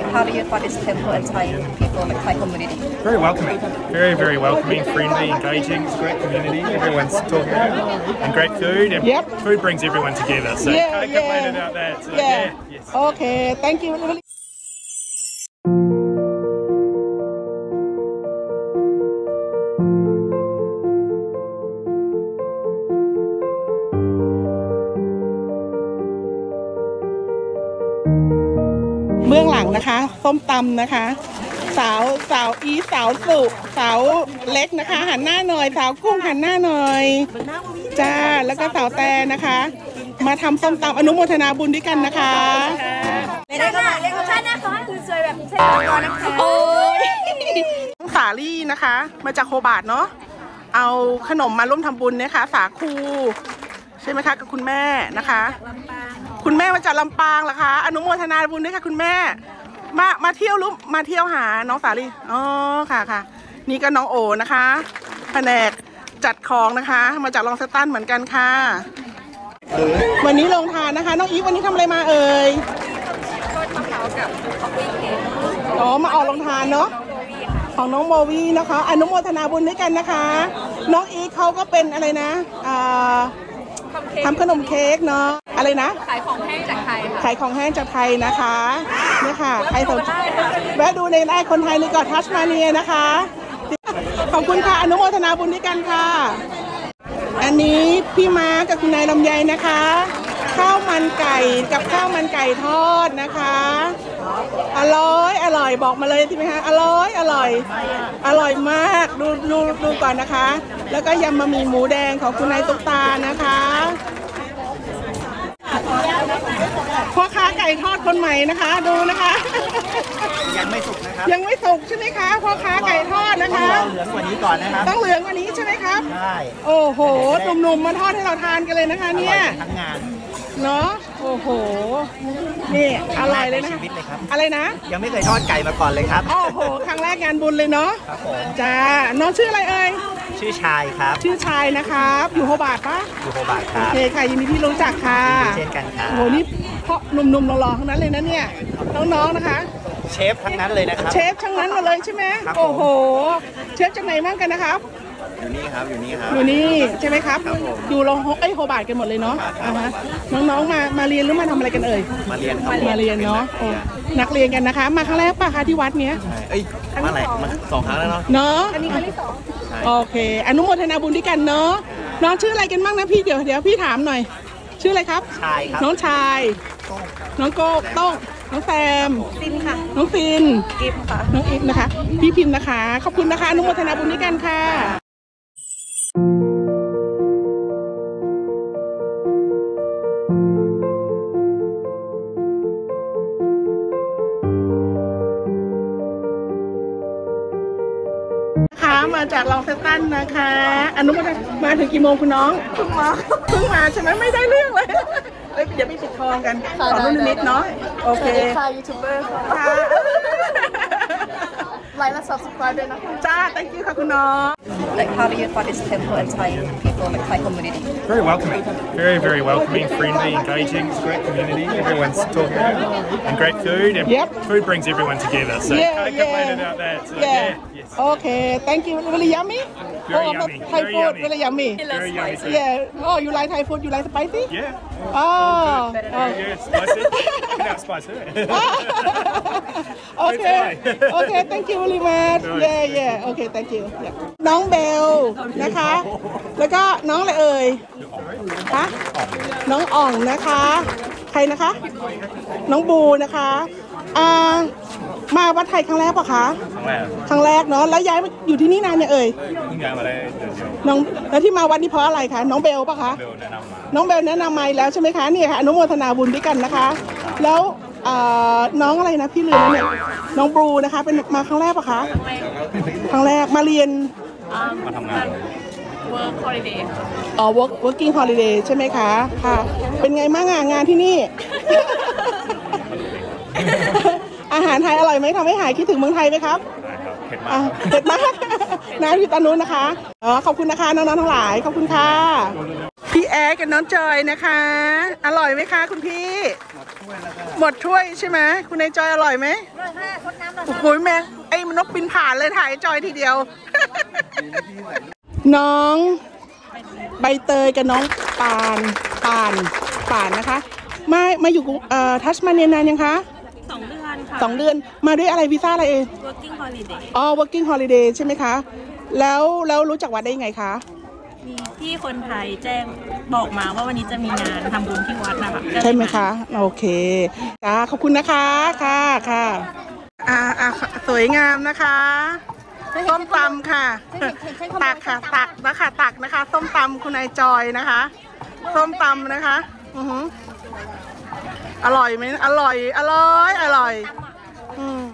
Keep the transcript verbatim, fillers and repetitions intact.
Like, how do you find this temple and Thai people, like Thai community? Very welcoming, very very welcoming, friendly, engaging. It's a great community. Everyone's talking, and great food. And yep. Food brings everyone together. So yeah, can't yeah. complain about that. So, yeah. yeah yes. Okay. Thank you.เบื้องหลังนะคะส้มตำนะคะสาวสาวอีสาวสุสาวเล็กนะคะหันหน้าหน่อยสาวกุ้งหันหน้าหน่อยจ้าแล้วก็สาวแตนนะคะมาทำส้มตำอนุโมทนาบุญด้วยกันนะคะเล็กค่ะเล็กชาตินะคะคือสวยแบบเชฟก่อนนะคะโอ้ยสาลี่นะคะมาจากโคบาร์ดเนาะเอาขนมมาร่วมทำบุญนะคะสาคูใช่ไหมคะกับคุณแม่นะคะคุณแม่มาจากลำปางเหรอคะอนุโมทนาบุญด้วยค่ะคุณแม่มามาเที่ยวลุกมาเที่ยวหาน้องสาลีอ๋อค่ะค่ะนี่ก็น้องโอนะคะแผนกจัดของนะคะมาจากลองสตันเหมือนกันค่ะวันนี้ลงทานนะคะน้องอีฟวันนี้ทำอะไรมาเอ่ยก็มะพร้าวกับคอฟฟี่เค้กอ๋อมาออกลงทานเนาะของน้องโมวี่นะคะอนุโมทนาบุญด้วยกันนะคะน้องอีฟเขาก็เป็นอะไรนะอ่าทำขนมเค้กเนาะอะไรนะขายของแห้งจากไทยค่ะขายของแห้งจากไทยนะคะนี่ค่ะใครสนใจแวะดูในไลน์คนไทยในเกาะทัสมาเนียนะคะขอบคุณค่ะอนุโมทนาบุญด้วยกันค่ะอันนี้พี่ม้ากับคุณนายลำไยนะคะข้าวมันไก่กับข้าวมันไก่ทอดนะคะอร่อยอร่อยบอกมาเลยใช่ไหมคะอร่อยอร่อยอร่อยมากดูดูดูก่อนนะคะแล้วก็ยำบะหมี่หมูแดงของคุณนายตุ๊กตานะคะพ่อค้าไก่ทอดคนใหม่นะคะดูนะคะยังไม่สุกนะครับยังไม่สุกใช่ไหมคะพ่อค้าไก่ทอดนะคะต้องเหลืองกว่านี้ก่อนนะครับต้องเหลืองกว่านี้ใช่ไหมครับใช่โอ้โหหนุ่มๆมาทอดให้เราทานกันเลยนะคะเนี่ยทั้งงานเนาะโอ้โหนี่อร่อยเลยนะอะไรนะยังไม่เคยทอดไก่มาก่อนเลยครับโอ้โหครั้งแรกงานบุญเลยเนาะครับผมจ้าน้องชื่ออะไรเอ่ยชื่อชายครับชื่อชายนะครับอยู่โฮบาร์ดปะอยู่โฮบาร์ดครับโอเคค่ะยินดีที่รู้จักค่ะเช่นกันค่ะโอ้โหนี่เพราะหนุ่มๆหล่อๆทั้งนั้นเลยนะเนี่ยน้องๆนะคะเชฟทั้งนั้นเลยนะครับเชฟทั้งนั้นมาเลยใช่ไหมโอ้โหเชฟจากไหนบ้างกันนะครับอยู่นี่ครับอยู่นี่ครับอยู่นี่ใช่ไหมครับอยู่โรงไอโฮบาร์ดกันหมดเลยเนาะน้องๆมามาเรียนหรือมาทำอะไรกันเอ่ยมาเรียนมาเรียนเนาะนักเรียนกันนะคะมาครั้งแรกป่ะคะที่วัดเนี้ยเอ้ยมาอะไรมาสองครั้งแล้วเนาะเนาะอันนี้ครั้งที่สองโอเคอนุโมทนาบุญด้วยกันเนาะน้องชื่ออะไรกันบ้างนะพี่เดี๋ยวเดี๋ยวพี่ถามหน่อยชื่ออะไรครับชายครับน้องชายน้องโก้ต้องน้องแซมซินค่ะน้องซินกิฟค่ะน้องอิฟนะคะพี่พิมพ์นะคะขอบคุณนะคะอนุโมทนาบุญด้วยกันค่ะมาจากลองสตันนะคะอนุโมทนามาถึงกี่โมงคุณน้องเพิ่งมาเพิ่งมาใช่ไหมไม่ได้เรื่องเลยเดี๋ยวไปปิดทองกันขอรุ่นนิดเนาะโอเคค่ะยูทูบเบอร์ค่ะไลค์และ subscribe ด้วยนะคะจ้า thank you ค่ะคุณน้อง Like how do you find this temple and Thai people like Thai community? Very welcoming, very very welcoming, friendly, engaging. It's a great community. Everyone's talking and great food. And yep. Food brings everyone together. So yeah, can't complain yeah. about that. So, yeah. yeah. Okay, thank you. Really yummy? Very oh, yummy. Thai Very food, yummy. really yummy. Very yummy food. Yeah. Oh, you like Thai food? You like spicy? Yeah. Oh. Very oh. good. Spicy. Not spicy. Okay. Okay. Thank you very much. Yeah, yeah. Okay. Thank you. น้องเบลนะคะแล้วก็น้องอะไรเอ่ยคะน้องอ่องนะคะใครนะคะน้องบูนะคะอ่ามาวัดไทยครั้งแรกปะคะครั้งแรกครั้งแรกเนาะแล้วย้ายมาอยู่ที่นี่นานเนี่ยเอ่ยย้ายมาได้เดือนเดียวน้องแล้วที่มาวัดนี่เพราะอะไรคะน้องเบลปะคะน้องเบลแนะนำมาแล้วใช่ไหมคะนี่ค่ะอนุโมทนาบุญด้วยกันนะคะแล้วน้องอะไรนะพี่ลืมเนี่ยน้องบลูนะคะเป็นมาครั้งแรกปะคะครั้งแรกมาเรียนมาทำงาน work holiday อ๋อ work working holiday ใช่ไหมคะค่ะเป็นไงบ้างงานที่นี่อาหารไทยอร่อยไหมทำให้หายคิดถึงเมืองไทยไหมครับเผ็ดมากเผ็ดมากน้ำอยู่ตอนนู้นนะคะอ๋อขอบคุณนะคะน้องๆทั้งหลายขอบคุณค่ะ พี่แอ๊กกับน้องจอยนะคะอร่อยไหมคะคุณพี่หมดถ้วยแล้วค่ะหมดถ้วยใช่ไหมคุณนายจอยอร่อยไหมอร่อยค่ะคนน้ำอร่อยโอ้ยแม่ไอ้นกบินผ่านเลยถ่ายจอยทีเดียวน้องใบเตยกับน้องปานปานปานนะคะมามาอยู่เอ่อทัสมาเนียนานยังคะสองเดือนค่ะสองเดือนมาด้วยอะไรวีซ่าอะไรเอง working holiday อ๋อ working holiday ใช่ไหมคะแล้วแล้วรู้จักวัดได้ยังไงคะมีที่คนไทยแจ้งบอกมาว่าวันนี้จะมีงานทำบุญที่วัดนะคะใช่ไหมคะโอเคจ้าขอบคุณนะคะค่ะค่ะอ่าอ่าสวยงามนะคะส้มตำค่ะตักค่ะตักนะคะตักนะคะส้มตำคุณนายจอยนะคะส้มตำนะคะอืออร่อยไหมอร่อยอร่อยอร่อยอืม